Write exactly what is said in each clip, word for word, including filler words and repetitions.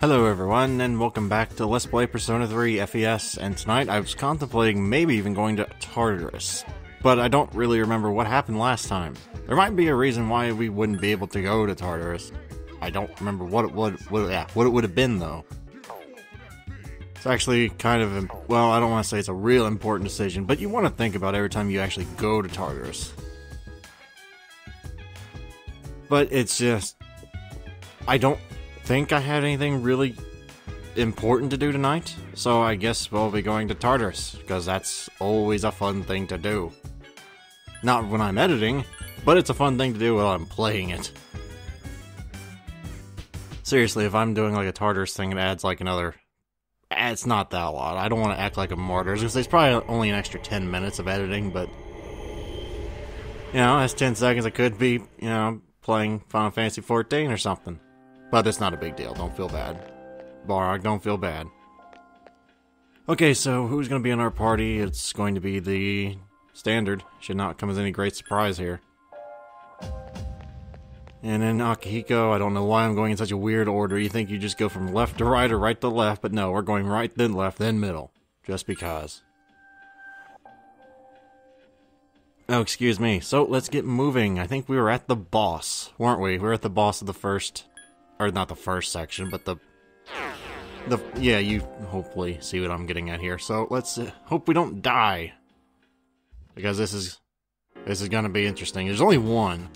Hello everyone, and welcome back to Let's Play Persona three F E S, and tonight I was contemplating maybe even going to Tartarus, but I don't really remember what happened last time. There might be a reason why we wouldn't be able to go to Tartarus. I don't remember what it would, what, yeah, what it would have been though. It's actually kind of, well, I don't want to say it's a real important decision, but you want to think about every time you actually go to Tartarus. But it's just, I don't think I had anything really important to do tonight, so I guess we'll be going to Tartarus, because that's always a fun thing to do. Not when I'm editing, but it's a fun thing to do while I'm playing it. Seriously, if I'm doing like a Tartarus thing, it adds like another... It's not that a lot. I don't want to act like a martyr, because there's probably only an extra ten minutes of editing, but... You know, that's ten seconds I could be, you know, playing Final Fantasy fourteen or something. But it's not a big deal, don't feel bad. Barok, don't feel bad. Okay, so who's going to be in our party? It's going to be the standard. Should not come as any great surprise here. And then Akihiko, I don't know why I'm going in such a weird order. You think you just go from left to right or right to left, but no, we're going right, then left, then middle. Just because. Oh, excuse me. So, let's get moving. I think we were at the boss, weren't we? We were at the boss of the first... Or not the first section, but the... the yeah, you hopefully see what I'm getting at here. So let's uh, hope we don't die. Because this is... This is going to be interesting. There's only one.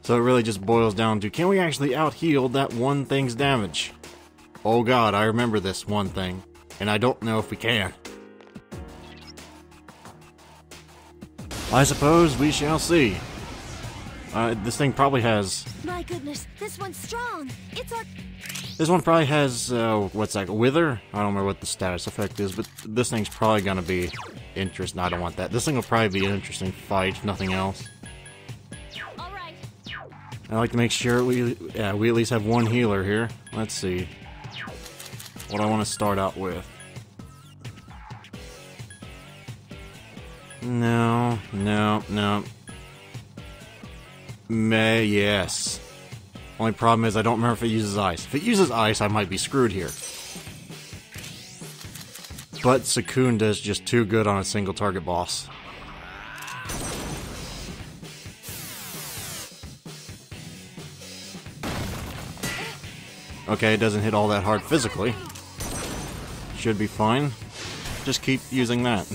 So it really just boils down to, can we actually out-heal that one thing's damage? Oh god, I remember this one thing. And I don't know if we can. I suppose we shall see. Uh, this thing probably has... My goodness, this one's strong! It's our... This one probably has, uh, what's that, Wither? I don't remember what the status effect is, but this thing's probably gonna be interesting. I don't want that. This thing will probably be an interesting fight, if nothing else. All right. I like to make sure we, yeah, we at least have one healer here. Let's see what I want to start out with. No, no, no. May, yes. Only problem is I don't remember if it uses ice. If it uses ice, I might be screwed here. But Secunda is just too good on a single target boss. Okay, it doesn't hit all that hard physically. Should be fine. Just keep using that.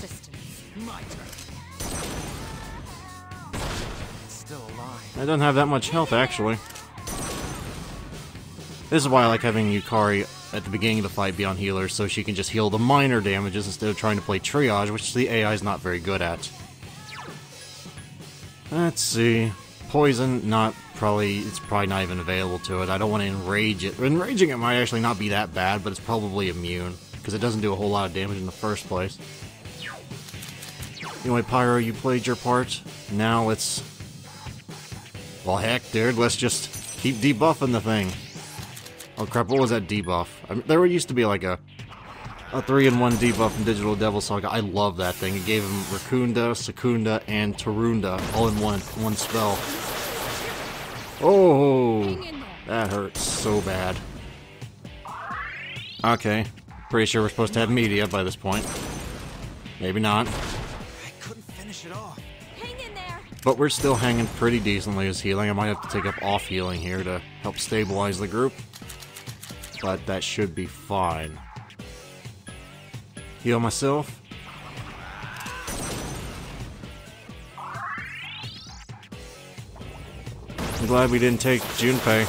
I don't have that much health, actually. This is why I like having Yukari at the beginning of the fight be on healers, so she can just heal the minor damages instead of trying to play triage, which the A I is not very good at. Let's see... Poison, not probably... It's probably not even available to it. I don't want to enrage it. Enraging it might actually not be that bad, but it's probably immune, because it doesn't do a whole lot of damage in the first place. Anyway, Pyro, you played your part. Now let's... Well, heck, dude, let's just keep debuffing the thing. Oh, crap, what was that debuff? I mean, there used to be, like, a a three in one debuff in Digital Devil Saga. I love that thing. It gave him Rakunda, Secunda, and Tarunda all in one, one spell. Oh, that hurts so bad. Okay, pretty sure we're supposed to have media by this point. Maybe not. I couldn't finish it off. But we're still hanging pretty decently as healing. I might have to take up off healing here to help stabilize the group. But that should be fine. Heal myself. I'm glad we didn't take Junpei.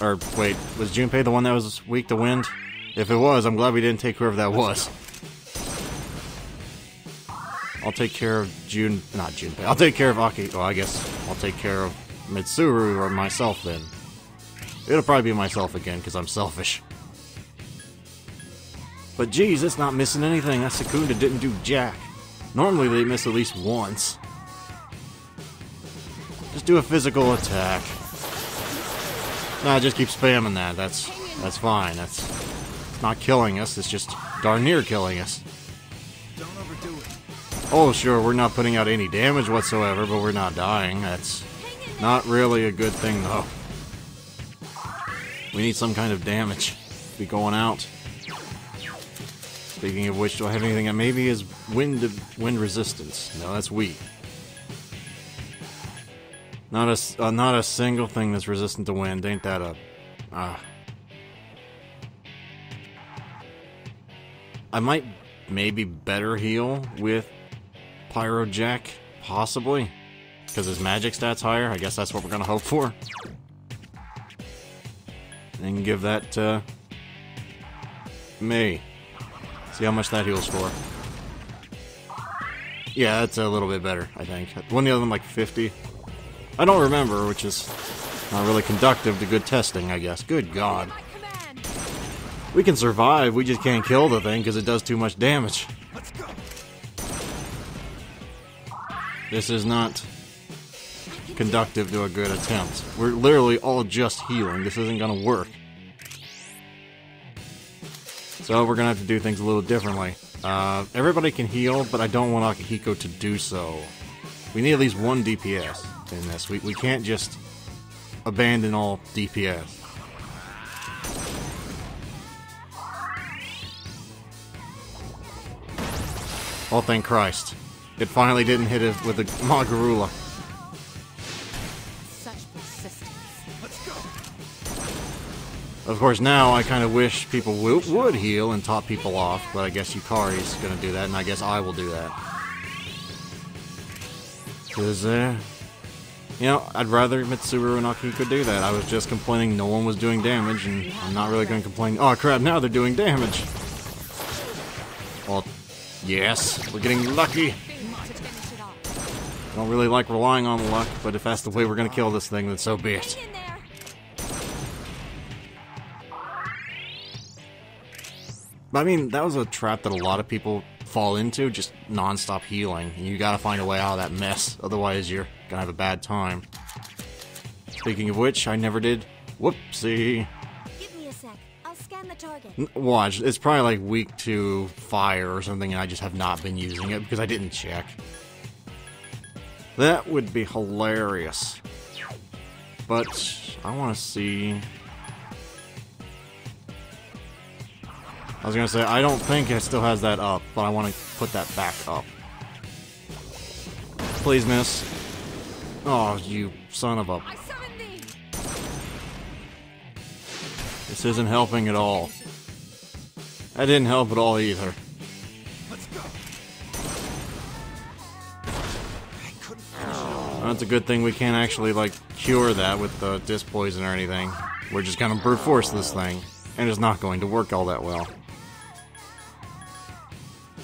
Or wait, was Junpei the one that was weak to wind? If it was, I'm glad we didn't take whoever that was. I'll take care of June... Not Junpei. I'll take care of Aki... Well, I guess I'll take care of Mitsuru or myself then. It'll probably be myself again, because I'm selfish. But geez, it's not missing anything. That Secunda didn't do jack. Normally they miss at least once. Just do a physical attack. Nah, just keep spamming that. That's, that's fine. That's not killing us. It's just darn near killing us. Oh, sure, we're not putting out any damage whatsoever, but we're not dying. That's not really a good thing, though. We need some kind of damage to be going out. Speaking of which, do I have anything that maybe is wind wind resistance? No, that's weak. Not a uh, not a single thing that's resistant to wind. Ain't that a ah? I might maybe better heal with Pyrojack, possibly, because his magic stat's higher. I guess that's what we're gonna hope for. And give that to me. See how much that heals for. Yeah, that's a little bit better, I think. One of them like fifty. I don't remember, which is not really conductive to good testing, I guess. Good God. We can survive, we just can't kill the thing because it does too much damage. This is not conductive to a good attempt. We're literally all just healing. This isn't gonna work. So we're gonna have to do things a little differently. Uh, everybody can heal, but I don't want Akihiko to do so. We need at least one D P S in this. We, we can't just abandon all D P S. Oh, thank Christ. It finally didn't hit it with a Magarula. Of course, now I kind of wish people w would heal and top people off, but I guess Yukari's gonna do that, and I guess I will do that. Cause, uh... you know, I'd rather Mitsuru and Akihiko do that. I was just complaining no one was doing damage, and I'm not really gonna complain. Oh crap, now they're doing damage! Well, yes, we're getting lucky! Don't really like relying on luck, but if that's the way we're gonna kill this thing, then so be it. I mean, that was a trap that a lot of people fall into, just non-stop healing. You gotta find a way out of that mess, otherwise you're gonna have a bad time. Speaking of which, I never did. Whoopsie. Give me a sec. I'll scan the target. N watch, it's probably like weak to fire or something, and I just have not been using it because I didn't check. That would be hilarious. But I wanna see. I was gonna say, I don't think it still has that up, but I want to put that back up. Please miss. Oh, you son of a... This isn't helping at all. That didn't help at all either. Oh, that's a good thing we can't actually, like, cure that with the Dis-poison or anything. We're just gonna brute force this thing, and it's not going to work all that well.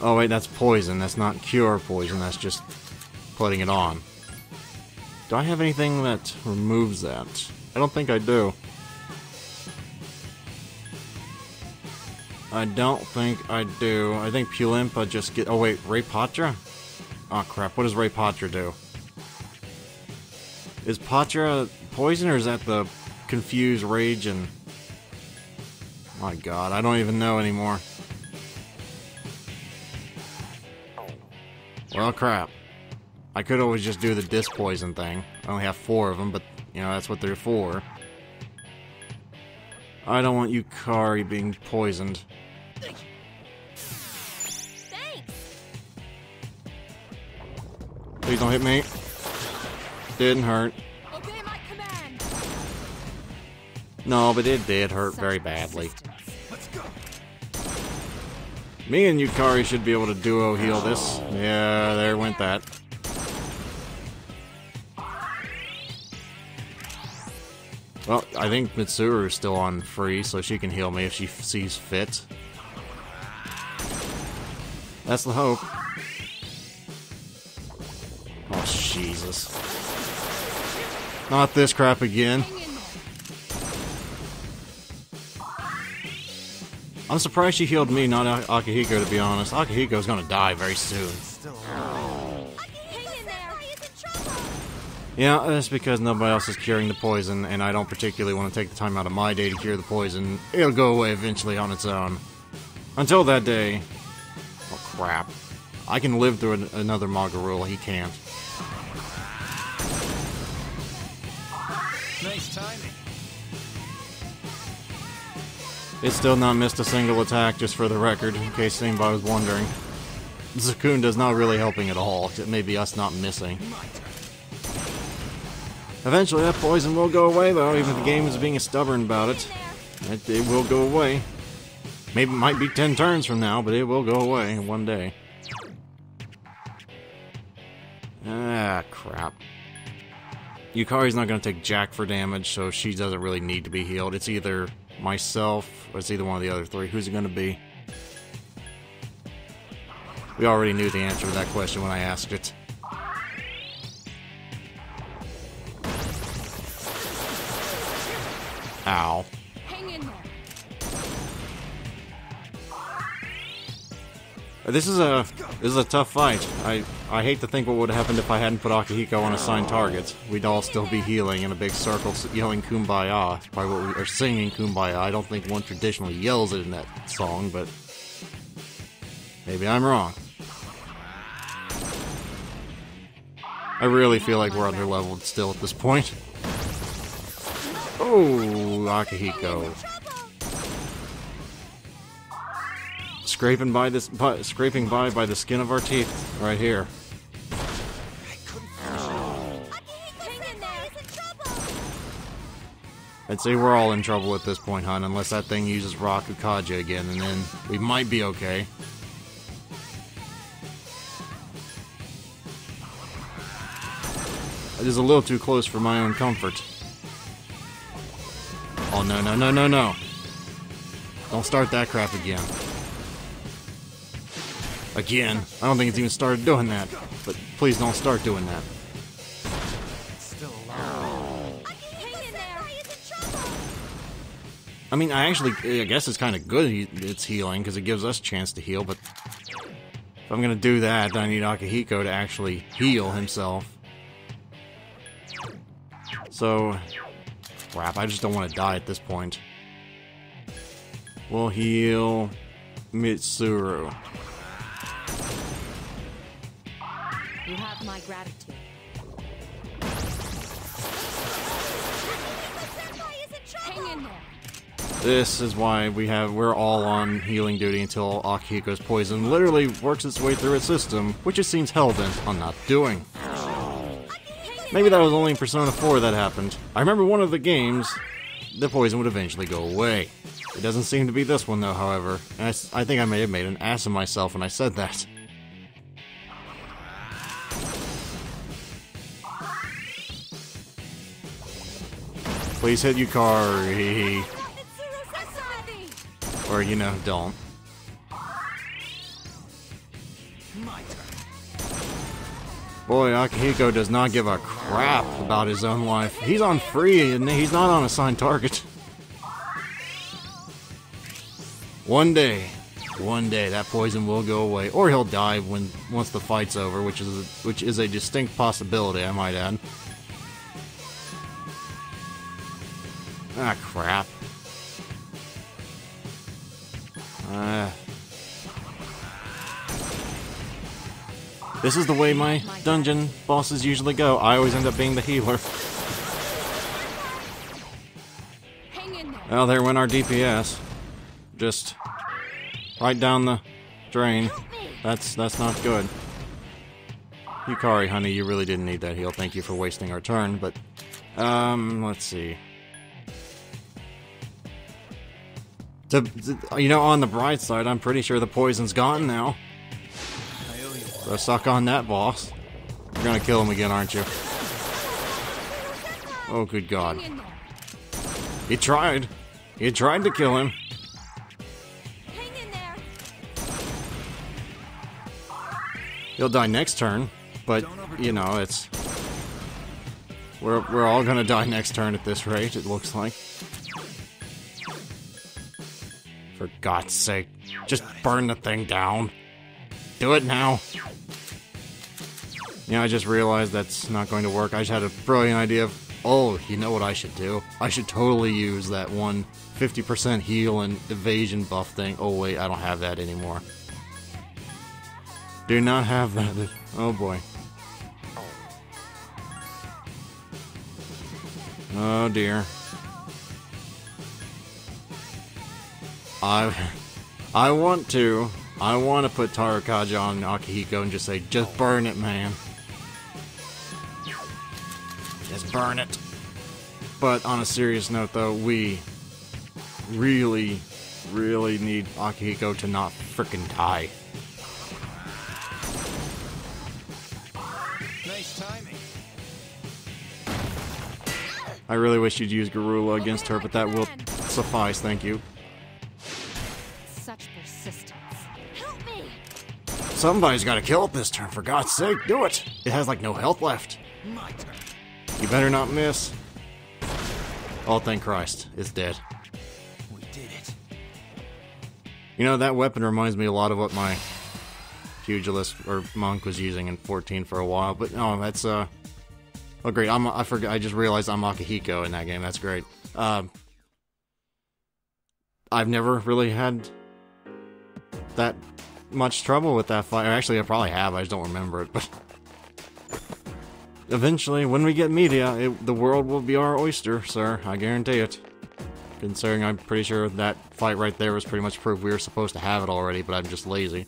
Oh wait, that's poison. That's not cure poison, that's just putting it on. Do I have anything that removes that? I don't think I do. I don't think I do. I think Pulimpa just get... Oh wait, Ray Patra? Oh crap, what does Ray Patra do? Is Patra poison or is that the confuse, rage, and... My god, I don't even know anymore. Well, crap. I could always just do the Dis-poison thing. I only have four of them, but, you know, that's what they're for. I don't want Yukari being poisoned. Please don't hit me. Didn't hurt. No, but it did hurt very badly. Me and Yukari should be able to duo heal this. Yeah, there went that. Well, I think Mitsuru is still on free, so she can heal me if she f sees fit. That's the hope. Oh, Jesus. Not this crap again. I'm surprised she healed me, not Akihiko, to be honest. Akihiko's gonna die very soon. Yeah, that's because nobody else is curing the poison, and I don't particularly want to take the time out of my day to cure the poison. It'll go away eventually on its own. Until that day... Oh, crap. I can live through an another Magarula, he can't. Nice timing. It's still not missed a single attack, just for the record, in case anybody was wondering. Sukunda's not really helping at all, it may be us not missing. Eventually that poison will go away though, even if the game is being stubborn about it. It, it will go away. Maybe it might be ten turns from now, but it will go away one day. Ah, crap. Yukari's not going to take Jack for damage, so she doesn't really need to be healed. It's either myself, or it's either one of the other three. Who's it going to be? We already knew the answer to that question when I asked it. Ow. Hang in there. This is a this is a tough fight. I I hate to think what would have happened if I hadn't put Akihiko on assigned targets. We'd all still be healing in a big circle, yelling "Kumbaya." By what we are singing "Kumbaya." I don't think one traditionally yells it in that song, but maybe I'm wrong. I really feel like we're underleveled still at this point. Oh, Akihiko. Scraping by this, by, scraping by by the skin of our teeth, right here. I'd say we're all in trouble at this point, hon, unless that thing uses Raku Kaja again, and then we might be okay. It is a little too close for my own comfort. Oh, no, no, no, no, no. Don't start that crap again. Again. I don't think it's even started doing that. But please don't start doing that. Still alive. I mean, I actually, I guess it's kind of good it's healing, because it gives us a chance to heal, but if I'm going to do that, then I need Akihiko to actually heal himself. So... crap, I just don't want to die at this point. We'll heal Mitsuru. You have my gratitude. Hang in there. This is why we have we're all on healing duty until Akihiko's poison literally works its way through its system, which it seems hellbent on not doing. Maybe that was only in Persona four that happened. I remember one of the games, the poison would eventually go away. It doesn't seem to be this one though, however. And I, I think I may have made an ass of myself when I said that. Please hit Yukari. Or, you know, don't. Boy, Akihiko does not give a crap about his own life. He's on free and he's not on assigned target. One day, one day that poison will go away, or he'll die when once the fight's over, which is which is a distinct possibility, I might add. Ah, crap. Ah. Uh, This is the way my dungeon bosses usually go. I always end up being the healer. Well, there went our D P S. Just right down the drain. That's that's not good. Yukari, honey, you really didn't need that heal. Thank you for wasting our turn, but... Um, let's see. To, to, you know, on the bright side, I'm pretty sure the poison's gone now. So suck on that, boss. You're gonna kill him again, aren't you? Oh, good God. He tried. He tried to kill him. He'll die next turn, but, you know, it's... We're, we're all gonna die next turn at this rate, it looks like. For God's sake, just burn the thing down. Do it now. You know, I just realized that's not going to work. I just had a brilliant idea of, oh, you know what I should do? I should totally use that one fifty percent heal and evasion buff thing. Oh, wait, I don't have that anymore. Do not have that. Oh, boy. Oh, dear. I, I want to. I want to put Tarukaja on Akihiko and just say, just burn it, man. Just burn it. But on a serious note, though, we really, really need Akihiko to not frickin' die. Nice timing. I really wish you'd use Garula against her, but that will suffice, thank you. Such persistence. Help me! Somebody's gotta kill it this turn, for God's sake, do it! It has, like, no health left. My turn. You better not miss. Oh, thank Christ. It's dead. We did it. You know, that weapon reminds me a lot of what my pugilist, or monk, was using in fourteen for a while, but no, that's, uh... oh, great, I'm, I forgot, I just realized I'm Akihiko in that game, that's great. Um... I've never really had that much trouble with that fight. Actually, I probably have, I just don't remember it, but... Eventually, when we get media, it, the world will be our oyster, sir. I guarantee it. Considering I'm pretty sure that fight right there was pretty much proof we were supposed to have it already, but I'm just lazy.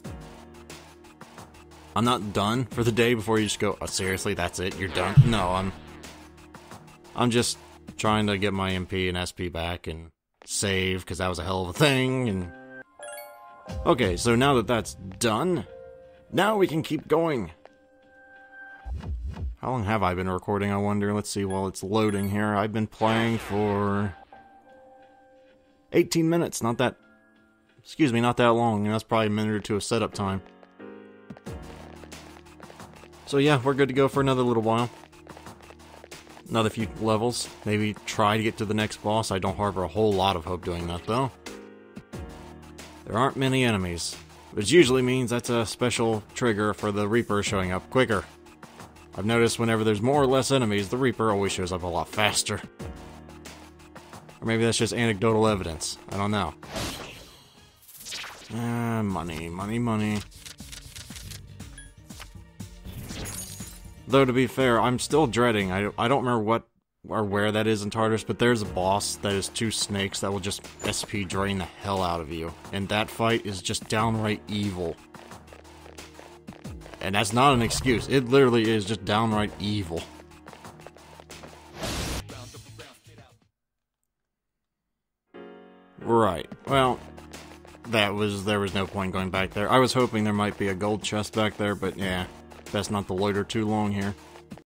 I'm not done for the day before you just go, oh, seriously, that's it? You're done? No, I'm... I'm just trying to get my M P and S P back and save, because that was a hell of a thing, and... Okay, so now that that's done, now we can keep going. How long have I been recording, I wonder? Let's see while it's loading here. I've been playing for... eighteen minutes, not that... Excuse me, not that long. That's probably a minute or two of setup time. So yeah, we're good to go for another little while. Another few levels. Maybe try to get to the next boss. I don't harbor a whole lot of hope doing that, though. There aren't many enemies. Which usually means that's a special trigger for the Reaper showing up quicker. I've noticed whenever there's more or less enemies, the Reaper always shows up a lot faster. Or maybe that's just anecdotal evidence. I don't know. Ah, money, money, money. Though, to be fair, I'm still dreading. I, I don't remember what or where that is in Tartarus, but there's a boss that is two snakes that will just S P drain the hell out of you. And that fight is just downright evil. And that's not an excuse. It literally is just downright evil. Right. Well, that was... There was no point going back there. I was hoping there might be a gold chest back there, but yeah. Best not to loiter too long here.